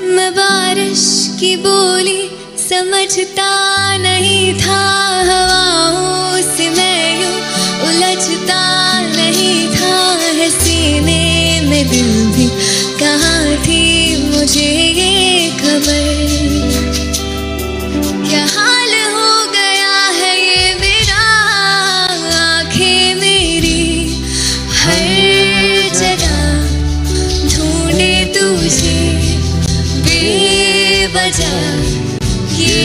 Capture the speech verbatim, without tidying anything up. मैं बारिश की बोली समझता नहीं था, हवाओं से मैं यूं उलझता नहीं था, है सीने में दिल भी कहाँ थी मुझे ये खबर।